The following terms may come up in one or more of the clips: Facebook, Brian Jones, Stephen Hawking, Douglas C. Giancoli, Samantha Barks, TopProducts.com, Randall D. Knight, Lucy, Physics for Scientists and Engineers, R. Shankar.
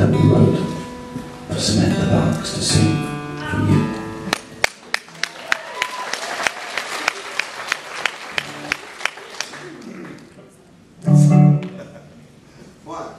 that we wrote of Samantha Barks to sing from you. What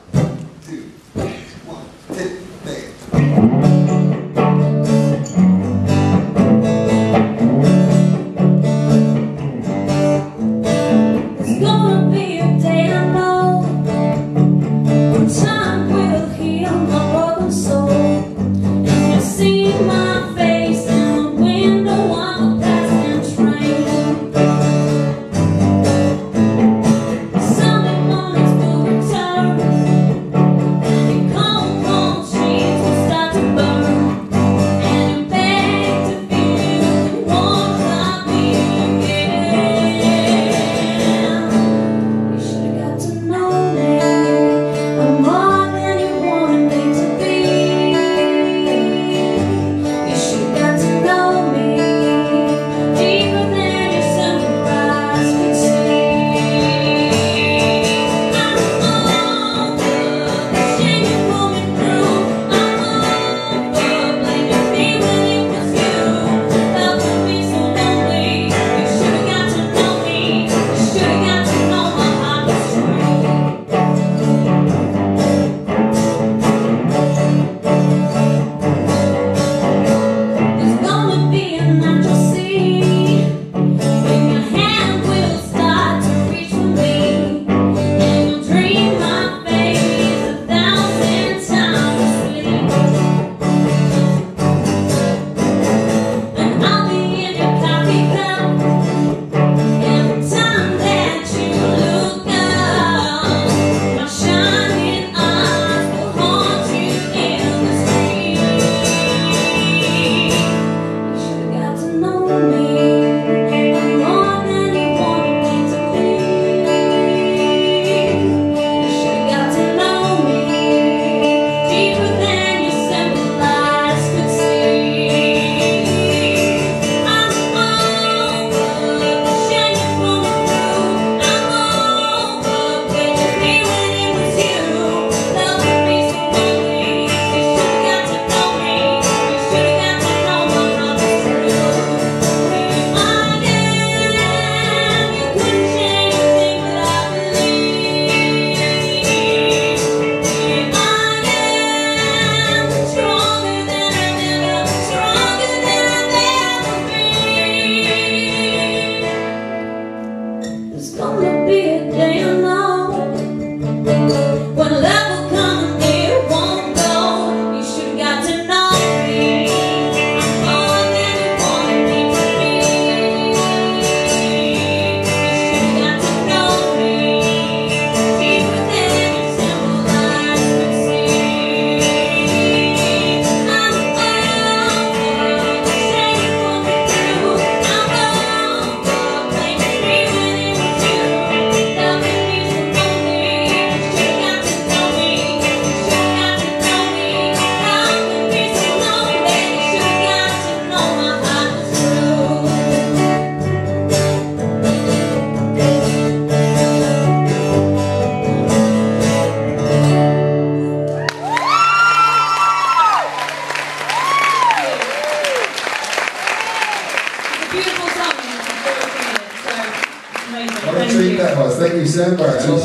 a treat that was. Thank you, Sam Barks.